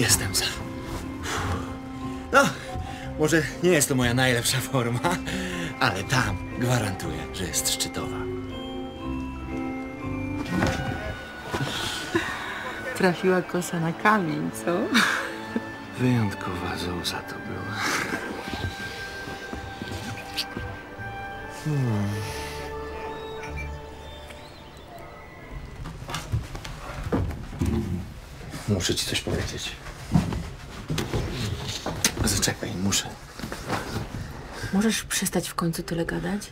Jestem za. No, może nie jest to moja najlepsza forma, ale tam gwarantuję, że jest szczytowa. Trafiła kosa na kamień, co? Wyjątkowa zauza to była. Muszę ci coś powiedzieć. Zaczekaj, muszę. Możesz przestać w końcu tyle gadać?